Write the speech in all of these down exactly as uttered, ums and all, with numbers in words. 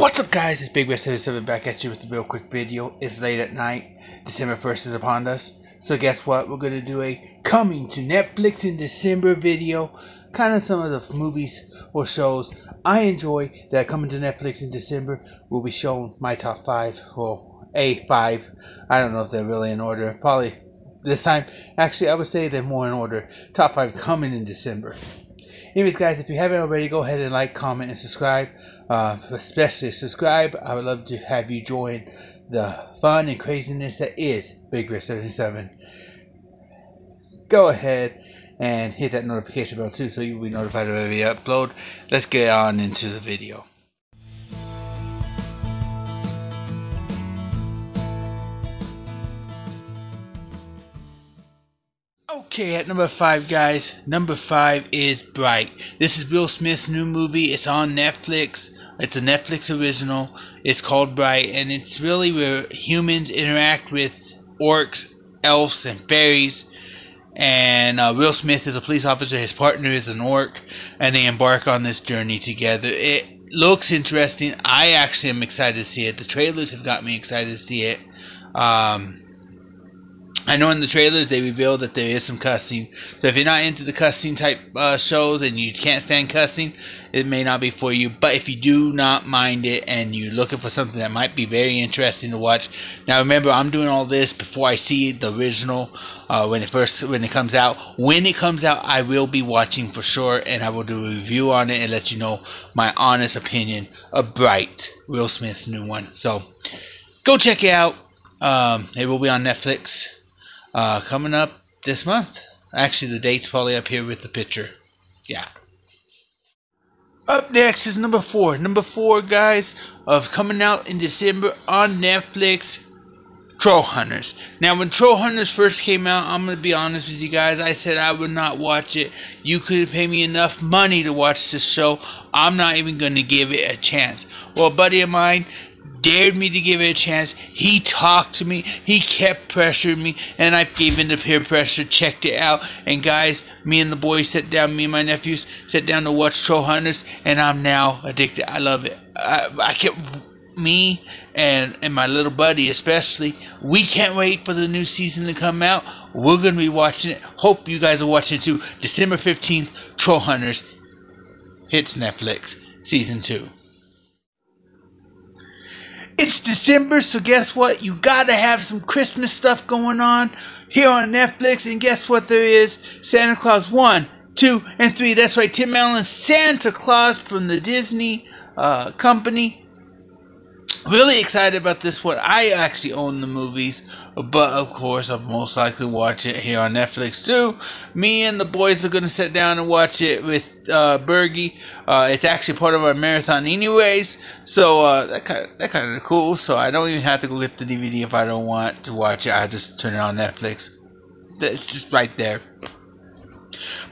What's up, guys? It's Big Bear seventy-seven back at you with a real quick video. It's late at night. December first is upon us. So guess what? We're going to do a coming to Netflix in December video. Kind of some of the movies or shows I enjoy that are coming to Netflix in December. Will be shown my top five or a five. I don't know if they're really in order. Probably this time. Actually, I would say they're more in order. Top five coming in December. Anyways, guys, if you haven't already, go ahead and like, comment, and subscribe. Uh, especially subscribe. I would love to have you join the fun and craziness that is Big Bear seventy-seven. Go ahead and hit that notification bell too, so you'll be notified of every upload. Let's get on into the video. Okay, at number five, guys. Number five is Bright. This is Will Smith's new movie. It's on Netflix. It's a Netflix original. It's called Bright, and it's really where humans interact with orcs, elves, and fairies. And uh, Will Smith is a police officer. His partner is an orc, and they embark on this journey together. It looks interesting. I actually am excited to see it. The trailers have got me excited to see it. Um... I know in the trailers they revealed that there is some cussing, so if you're not into the cussing type uh, shows and you can't stand cussing, it may not be for you. But if you do not mind it and you're looking for something that might be very interesting to watch, now remember, I'm doing all this before I see the original uh, when it first when it comes out. When it comes out, I will be watching for sure, and I will do a review on it and let you know my honest opinion of Bright, Will Smith's new one. So go check it out. Um, it will be on Netflix. Uh, coming up this month. Actually, the date's probably up here with the picture. Yeah. Up next is number four. Number four, guys, of coming out in December on Netflix, Trollhunters. Now, when Trollhunters first came out, I'm going to be honest with you guys. I said I would not watch it. You couldn't pay me enough money to watch this show. I'm not even going to give it a chance. Well, a buddy of mine dared me to give it a chance. He talked to me. He kept pressuring me, and I gave in to peer pressure, checked it out, and guys, me and the boys sat down, me and my nephews sat down to watch Trollhunters, and I'm now addicted. I love it. I, I can't, me and, and my little buddy especially, we can't wait for the new season to come out. We're going to be watching it. Hope you guys are watching it too. December fifteenth, Trollhunters hits Netflix, Season two. It's December, so guess what? You gotta have some Christmas stuff going on here on Netflix, and guess what there is? Santa Clause one, two, and three. That's right, Tim Allen's Santa Clause from the Disney uh, company. Really excited about this one. I actually own the movies, but of course I'll most likely watch it here on Netflix too. Me and the boys are gonna sit down and watch it with uh, Burghy. Uh, it's actually part of our marathon anyways, so uh, that kind of, that kind of cool. So I don't even have to go get the D V D if I don't want to watch it. I just turn it on Netflix. It's just right there.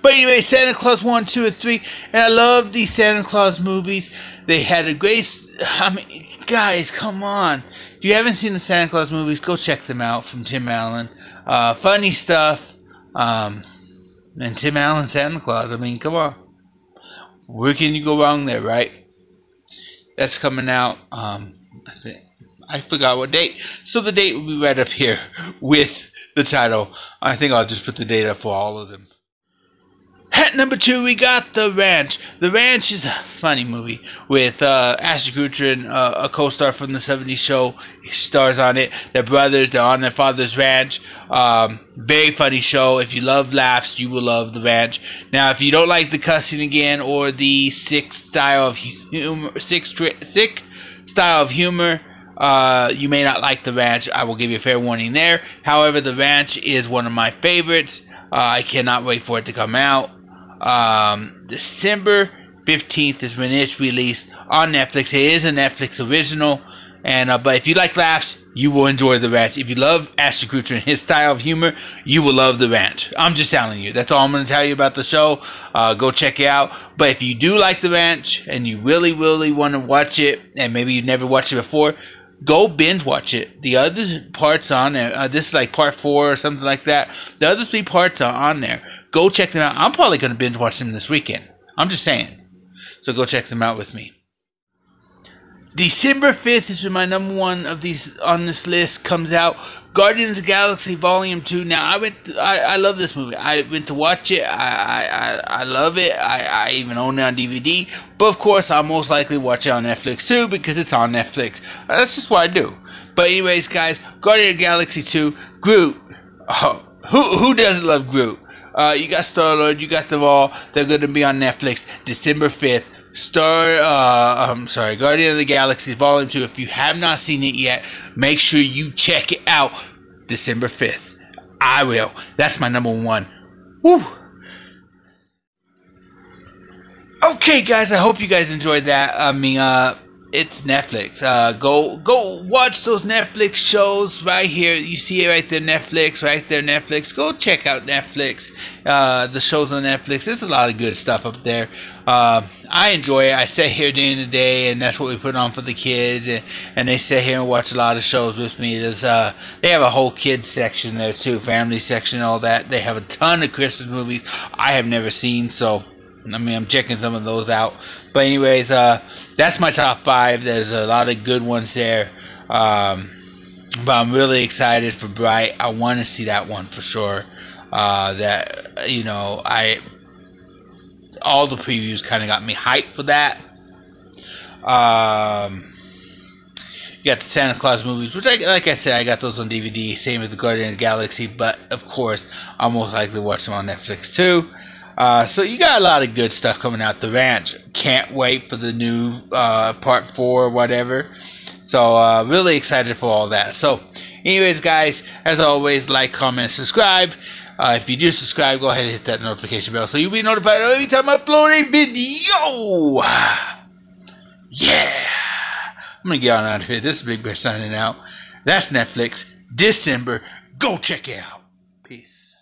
But anyway, Santa Clause one, two, and three. And I love these Santa Claus movies. They had a great... I mean, guys, come on. If you haven't seen the Santa Claus movies, go check them out from Tim Allen. Uh, funny stuff. Um, and Tim Allen, Santa Claus. I mean, come on. Where can you go wrong there, right? That's coming out. Um, I think I forgot what date. So the date will be right up here with the title. I think I'll just put the date up for all of them. At number two, we got The Ranch. The Ranch is a funny movie with uh, Ashton Kutcher and uh, a co-star from the seventies show. He stars on it. They're brothers. They're on their father's ranch. Um, very funny show. If you love laughs, you will love The Ranch. Now, if you don't like the cussing again or the sick style of humor, sick, sick style of humor, Uh, you may not like The Ranch. I will give you a fair warning there. However, The Ranch is one of my favorites. Uh, I cannot wait for it to come out. Um, December fifteenth is when it's released on Netflix. It is a Netflix original. And uh, but if you like laughs, you will enjoy The Ranch. If you love Ashton Kutcher and his style of humor, you will love The Ranch. I'm just telling you. That's all I'm going to tell you about the show. Uh, go check it out. But if you do like The Ranch and you really, really want to watch it, and maybe you've never watched it before, go binge watch it. The other parts on there, uh, this is like part four or something like that. The other three parts are on there. Go check them out. I'm probably going to binge watch them this weekend. I'm just saying. So go check them out with me. December fifth is when my number one of these on this list comes out. Guardians of the Galaxy Volume two. Now, I went. To, I, I love this movie. I went to watch it. I I, I love it. I, I even own it on D V D. But, of course, I'll most likely watch it on Netflix, too, because it's on Netflix. That's just what I do. But, anyways, guys, Guardians of the Galaxy two, Groot. Oh, who, who doesn't love Groot? Uh, you got Star Lord. You got them all. They're going to be on Netflix December fifth. Star, uh, I'm sorry, Guardian of the Galaxy Volume two. If you have not seen it yet, make sure you check it out December fifth. I will. That's my number one. Woo! Okay, guys, I hope you guys enjoyed that. I mean, uh, it's Netflix. Uh, go, go watch those Netflix shows right here. You see it right there, Netflix, right there, Netflix. Go check out Netflix. Uh, the shows on Netflix. There's a lot of good stuff up there. Uh, I enjoy it. I sit here during the day, and that's what we put on for the kids, and, and they sit here and watch a lot of shows with me. There's uh, they have a whole kids section there too, family section, all that. They have a ton of Christmas movies I have never seen, so. I mean, I'm checking some of those out. But anyways, uh, that's my top five. There's a lot of good ones there. Um, but I'm really excited for Bright. I want to see that one for sure. Uh, that, you know, I... All the previews kind of got me hyped for that. Um... You got the Santa Clause movies, which, I, like I said, I got those on D V D. Same as the Guardian of the Galaxy. But, of course, I'll most likely watch them on Netflix, too. Uh, so you got a lot of good stuff coming out. The Ranch. Can't wait for the new uh, part four or whatever. So uh, really excited for all that. So anyways, guys, as always, like, comment, subscribe. Uh, if you do subscribe, go ahead and hit that notification bell so you'll be notified every time I upload a video. Yeah. I'm going to get on out of here. This is Big Bear signing out. That's Netflix. December. Go check it out. Peace.